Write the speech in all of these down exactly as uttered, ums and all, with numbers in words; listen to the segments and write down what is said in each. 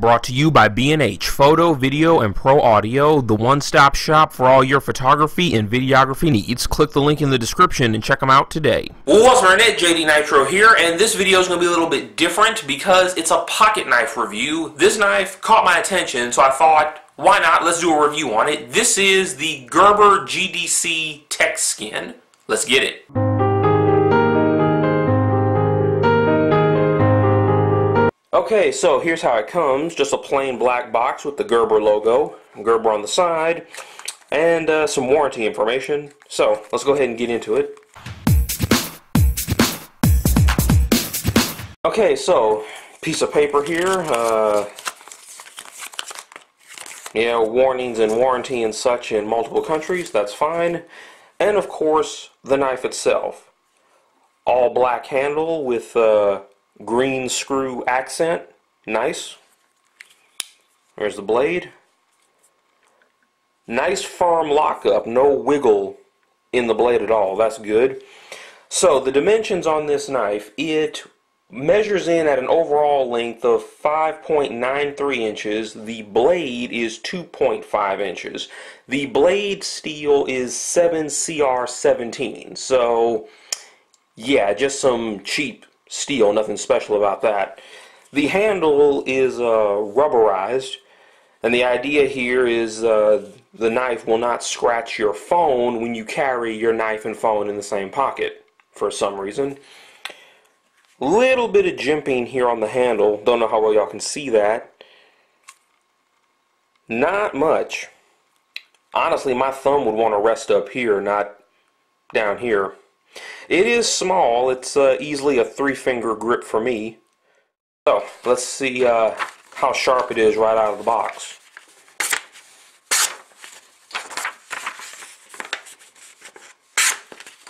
Brought to you by B and H, photo, video, and pro audio, the one-stop shop for all your photography and videography needs. Click the link in the description and check them out today. What's up, Internet? J D Nitro here, and this video is going to be a little bit different because it's a pocket knife review. This knife caught my attention, so I thought, why not? Let's do a review on it. This is the Gerber G D C Tech Skin. Let's get it. Okay, so here's how it comes. Just a plain black box with the Gerber logo, Gerber on the side, and uh, some warranty information. So let's go ahead and get into it. Okay, so piece of paper here. Uh, yeah, warnings and warranty and such in multiple countries, that's fine. And of course, the knife itself. All black handle with uh, green screw accent. Nice. There's the blade. Nice firm lockup. No wiggle in the blade at all. That's good. So the dimensions on this knife, it measures in at an overall length of five point nine three inches. The blade is two point five inches. The blade steel is seven C R seventeen. So yeah, just some cheap steel, nothing special about that. The handle is uh, rubberized, and the idea here is uh, the knife will not scratch your phone when you carry your knife and phone in the same pocket for some reason. Little bit of jimping here on the handle. Don't know how well y'all can see that. Not much. Honestly, my thumb would want to rest up here, not down here. It is small. It's uh, easily a three-finger grip for me. So let's see uh, how sharp it is right out of the box.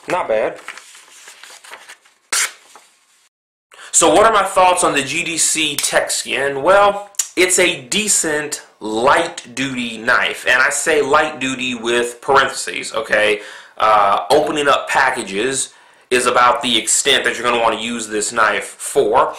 Not bad. So what are my thoughts on the G D C Tech Skin? Well, it's a decent light-duty knife, and I say light-duty with parentheses, okay? Uh, opening up packages is about the extent that you're going to want to use this knife for.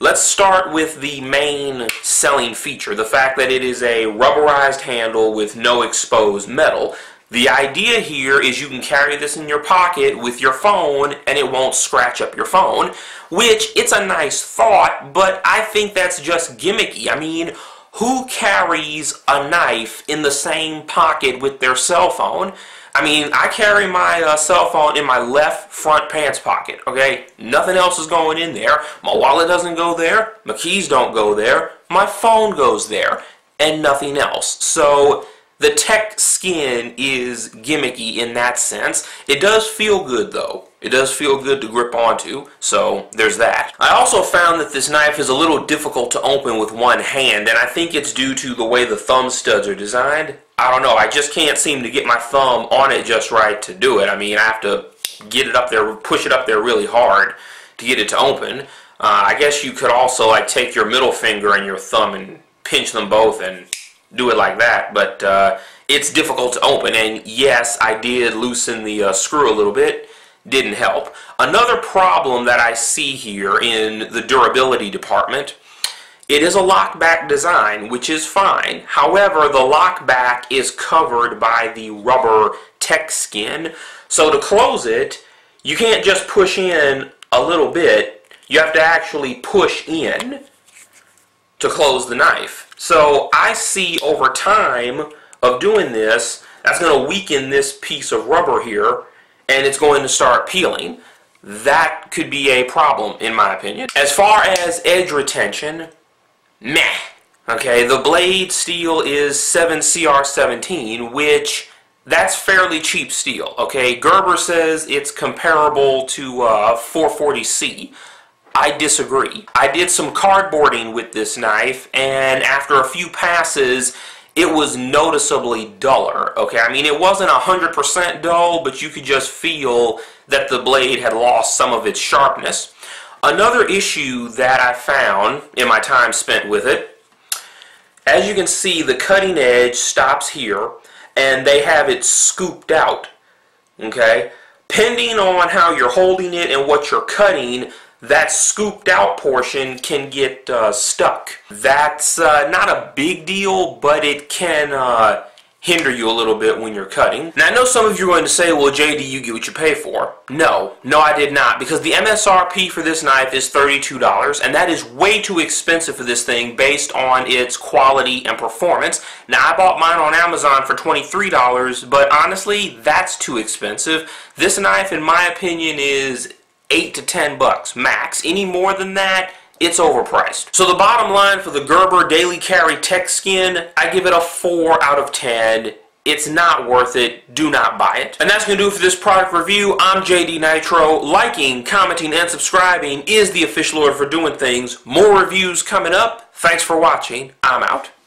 Let's start with the main selling feature, the fact that it is a rubberized handle with no exposed metal. The idea here is you can carry this in your pocket with your phone and it won't scratch up your phone, which, it's a nice thought, but I think that's just gimmicky. I mean, who carries a knife in the same pocket with their cell phone? I mean, I carry my uh, cell phone in my left front pants pocket, okay? Nothing else is going in there. My wallet doesn't go there. My keys don't go there. My phone goes there, and nothing else. So the Tech Skin is gimmicky in that sense. It does feel good, though. It does feel good to grip onto, so there's that. I also found that this knife is a little difficult to open with one hand, and I think it's due to the way the thumb studs are designed. I don't know, I just can't seem to get my thumb on it just right to do it. I mean, I have to get it up there, push it up there really hard to get it to open. Uh, I guess you could also, like, take your middle finger and your thumb and pinch them both and do it like that, but uh, it's difficult to open, and yes, I did loosen the uh, screw a little bit. Didn't help. Another problem that I see here in the durability department, it is a lockback design, which is fine. However, the lockback is covered by the rubber Tech Skin, so to close it, you can't just push in a little bit. You have to actually push in to close the knife. So I see over time of doing this, that's going to weaken this piece of rubber here, and it's going to start peeling. That could be a problem, in my opinion. As far as edge retention, meh. Okay, the blade steel is seven C R seventeen, which, that's fairly cheap steel. Okay, Gerber says it's comparable to uh, four forty C. I disagree. I did some cardboarding with this knife, and after a few passes, it was noticeably duller. Okay, I mean, it wasn't one hundred percent dull, but you could just feel that the blade had lost some of its sharpness. Another issue that I found in my time spent with it, as you can see, the cutting edge stops here, and they have it scooped out. Okay, depending on how you're holding it and what you're cutting, that scooped out portion can get uh, stuck. That's uh, not a big deal, but it can uh, hinder you a little bit when you're cutting. Now I know some of you are going to say, well J D, you get what you pay for. No, no I did not, because the M S R P for this knife is thirty-two dollars, and that is way too expensive for this thing based on its quality and performance. Now I bought mine on Amazon for twenty-three dollars, but honestly that's too expensive. This knife in my opinion is eight to ten bucks max. Any more than that, it's overpriced. So the bottom line for the Gerber Daily Carry Tech Skin, I give it a four out of ten. It's not worth it. Do not buy it. And that's going to do it for this product review. I'm J D Nitro. Liking, commenting, and subscribing is the official order for doing things. More reviews coming up. Thanks for watching. I'm out.